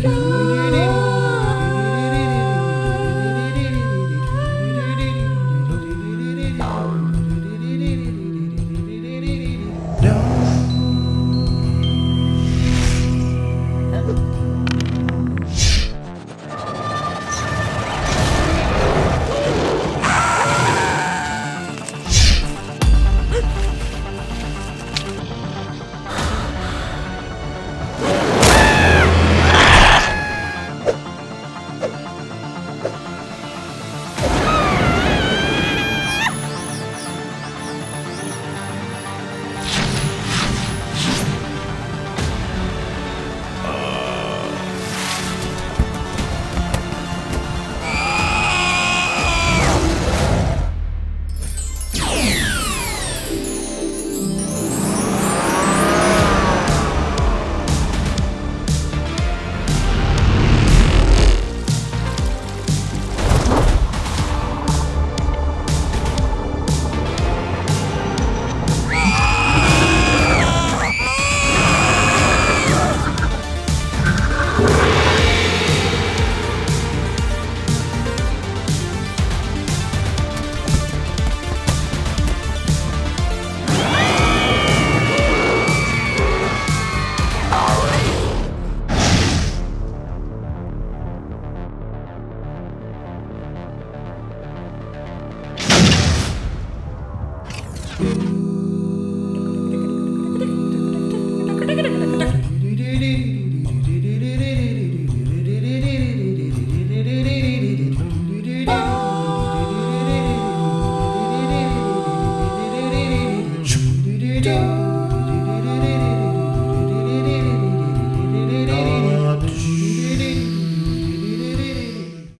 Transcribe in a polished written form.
Go.